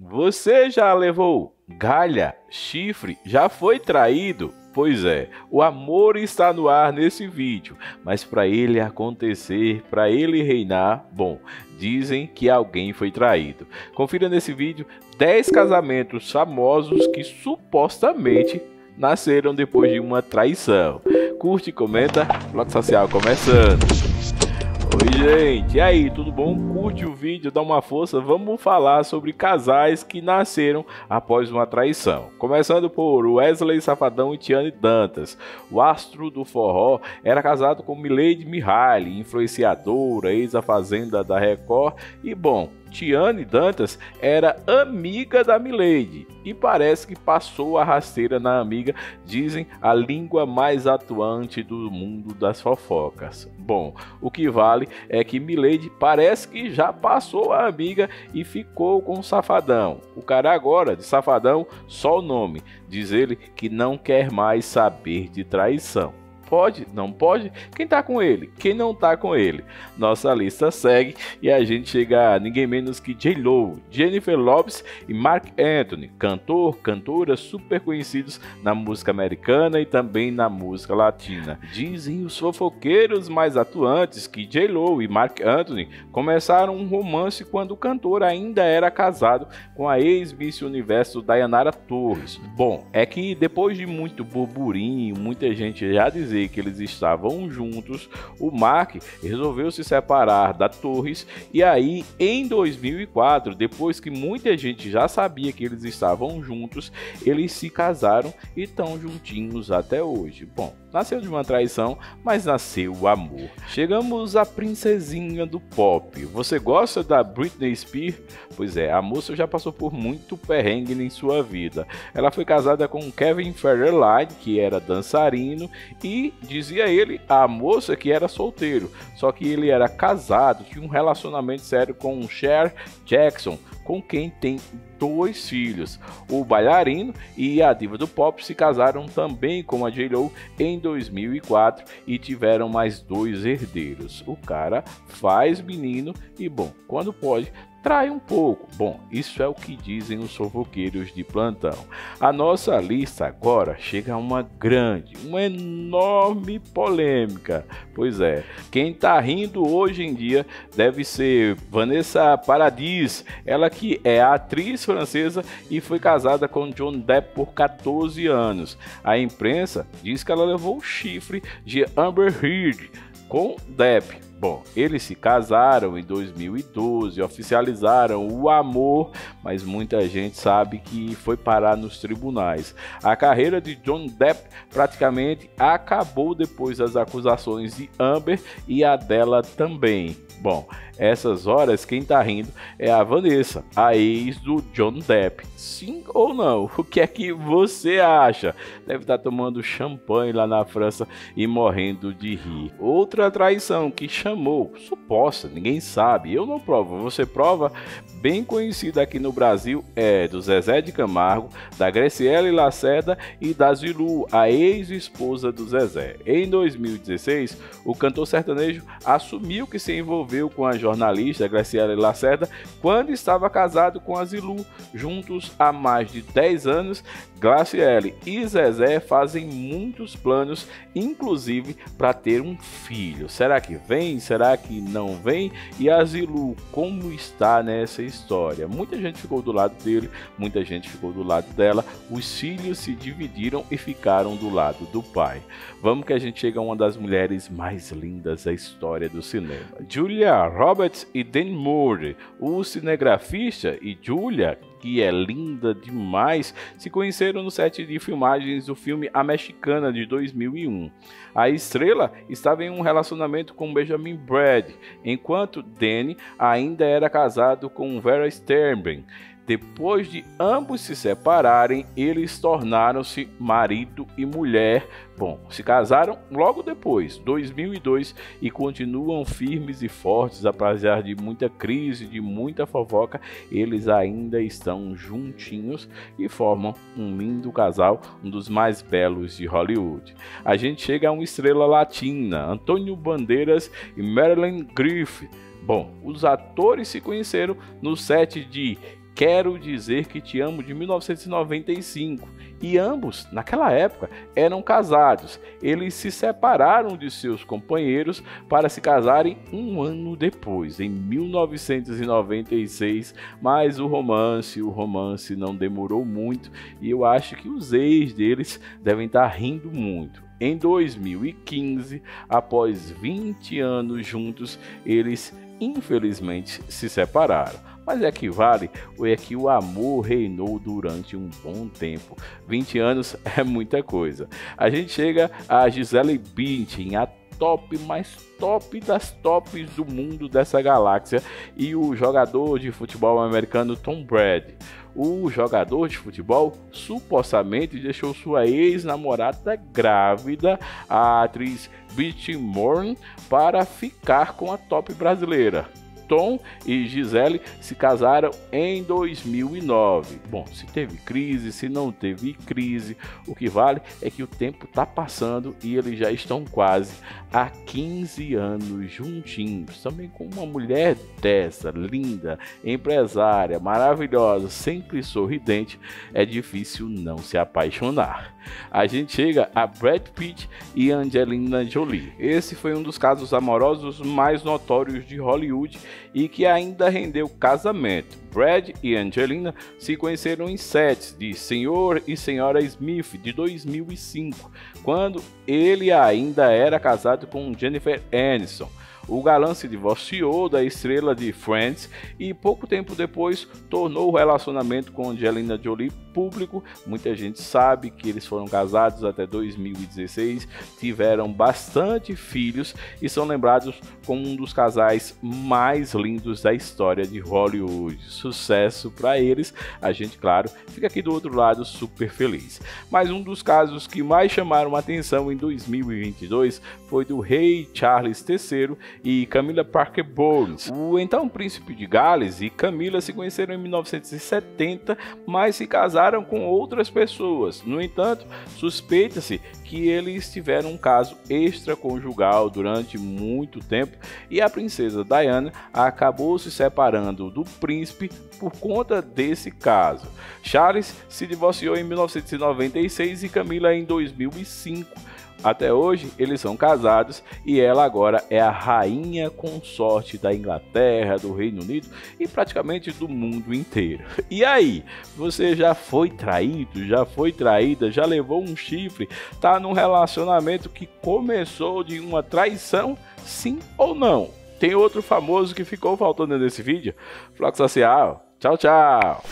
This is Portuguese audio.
Você já levou galha, chifre, já foi traído? Pois é, o amor está no ar nesse vídeo, mas para ele acontecer, para ele reinar, bom, dizem que alguém foi traído. Confira nesse vídeo 10 casamentos famosos que supostamente nasceram depois de uma traição. Curte, comenta, Ploc Social começando. Oi gente, e aí, tudo bom? Curte o vídeo, dá uma força, vamos falar sobre casais que nasceram após uma traição. Começando por Wesley Safadão e Tiani Dantas. O astro do forró era casado com Mileide Mihaly, influenciadora, ex-fazenda da Record, e bom, Tiani Dantas era amiga da Mileide e parece que passou a rasteira na amiga, dizem a língua mais atuante do mundo das fofocas. Bom, o que vale é que Mileide parece que já passou a amiga e ficou com o Safadão. O cara agora de Safadão, só o nome, diz ele que não quer mais saber de traição. Pode? Não pode? Quem tá com ele? Quem não tá com ele? Nossa lista segue e a gente chega a ninguém menos que J.Lo, Jennifer Lopez e Mark Anthony, cantor, cantora super conhecidos na música americana e também na música latina. Dizem os fofoqueiros mais atuantes que J.Lo e Mark Anthony começaram um romance quando o cantor ainda era casado com a ex-Miss Universo Dayanara Torres. Bom, é que depois de muito burburinho, muita gente já dizia que eles estavam juntos, o Mark resolveu se separar da Torres e aí em 2004, depois que muita gente já sabia que eles estavam juntos, eles se casaram e estão juntinhos até hoje. Bom, nasceu de uma traição, mas nasceu o amor. Chegamos à princesinha do pop. Você gosta da Britney Spears? Pois é, a moça já passou por muito perrengue em sua vida. Ela foi casada com Kevin Federline, que era dançarino, e dizia ele, a moça, que era solteiro. Só que ele era casado, tinha um relacionamento sério com o Charles Jackson, com quem tem 2 filhos. O bailarino e a diva do pop se casaram também com a J.Lo em 2004 e tiveram mais 2 herdeiros. O cara faz menino e, bom, quando pode, trai um pouco. Bom, isso é o que dizem os fofoqueiros de plantão. A nossa lista agora chega a uma grande, uma enorme polêmica. Pois é, quem tá rindo hoje em dia deve ser Vanessa Paradis, ela que é atriz francesa e foi casada com John Depp por 14 anos. A imprensa diz que ela levou o chifre de Amber Heard com Depp. Bom, eles se casaram em 2012, oficializaram o amor, mas muita gente sabe que foi parar nos tribunais. A carreira de John Depp praticamente acabou depois das acusações de Amber e a dela também. Bom, essas horas quem tá rindo é a Vanessa, a ex do John Depp. Sim ou não? O que é que você acha? Deve estar tomando champanhe lá na França e morrendo de rir. Outra traição que chamou, suposta, ninguém sabe, eu não provo, você prova, bem conhecida aqui no Brasil, é do Zezé Di Camargo, da Graciele Lacerda e da Zilu, a ex-esposa do Zezé. Em 2016, o cantor sertanejo assumiu que se envolveu com a jornalista Graciele Lacerda quando estava casado com a Zilu. Juntos há mais de 10 anos, Graciele e Zezé fazem muitos planos, inclusive para ter um filho. Será que vem? Será que não vem? E a Zilu, como está nessa história? Muita gente ficou do lado dele, muita gente ficou do lado dela, os filhos se dividiram e ficaram do lado do pai. Vamos que a gente chega a uma das mulheres mais lindas da história do cinema. Julia Roberts e Dan Moore, o cinegrafista e Julia, que é linda demais, se conheceram no set de filmagens do filme A Mexicana de 2001. A estrela estava em um relacionamento com Benjamin Brad, enquanto Dan ainda era casado com Vera Sternberg. Depois de ambos se separarem, eles tornaram-se marido e mulher. Bom, se casaram logo depois, 2002, e continuam firmes e fortes, apesar de muita crise, de muita fofoca. Eles ainda estão juntinhos e formam um lindo casal, um dos mais belos de Hollywood. A gente chega a uma estrela latina, Antonio Banderas e Marilyn Griffith. Bom, os atores se conheceram no set de Quero Dizer Que Te Amo, de 1995, e ambos, naquela época, eram casados. Eles se separaram de seus companheiros para se casarem um ano depois, em 1996, mas o romance não demorou muito, e eu acho que os ex deles devem estar rindo muito. Em 2015, após 20 anos juntos, eles infelizmente se separaram. Mas é que vale, ou é que o amor reinou durante um bom tempo. 20 anos é muita coisa. A gente chega a Gisele Bündchen, a top mais top das tops do mundo dessa galáxia, e o jogador de futebol americano Tom Brady. O jogador de futebol supostamente deixou sua ex-namorada grávida, a atriz Bridget Moynahan, para ficar com a top brasileira. Tom e Gisele se casaram em 2009. Bom, se teve crise, se não teve crise, o que vale é que o tempo está passando e eles já estão quase há 15 anos juntinhos. Também com uma mulher dessa, linda, empresária, maravilhosa, sempre sorridente, é difícil não se apaixonar. A gente chega a Brad Pitt e Angelina Jolie. Esse foi um dos casos amorosos mais notórios de Hollywood e que ainda rendeu casamento. Brad e Angelina se conheceram em sets de Senhor e Senhora Smith, de 2005, quando ele ainda era casado com Jennifer Aniston. O galã se divorciou da estrela de Friends e pouco tempo depois tornou o relacionamento com Angelina Jolie público. Muita gente sabe que eles foram casados até 2016, tiveram bastante filhos e são lembrados como um dos casais mais lindos da história de Hollywood. Sucesso para eles, a gente, claro, fica aqui do outro lado super feliz. Mas um dos casos que mais chamaram atenção em 2022 foi do rei Charles III e Camilla Parker Bowles. O então príncipe de Gales e Camilla se conheceram em 1970, mas se casaram com outras pessoas. No entanto, suspeita-se que eles tiveram um caso extraconjugal durante muito tempo e a princesa Diana acabou se separando do príncipe por conta desse caso. Charles se divorciou em 1996 e Camilla em 2005. Até hoje, eles são casados e ela agora é a rainha consorte da Inglaterra, do Reino Unido e praticamente do mundo inteiro. E aí, você já foi traído, já foi traída, já levou um chifre, tá num relacionamento que começou de uma traição, sim ou não? Tem outro famoso que ficou faltando nesse vídeo? Ploc Social. Tchau, tchau!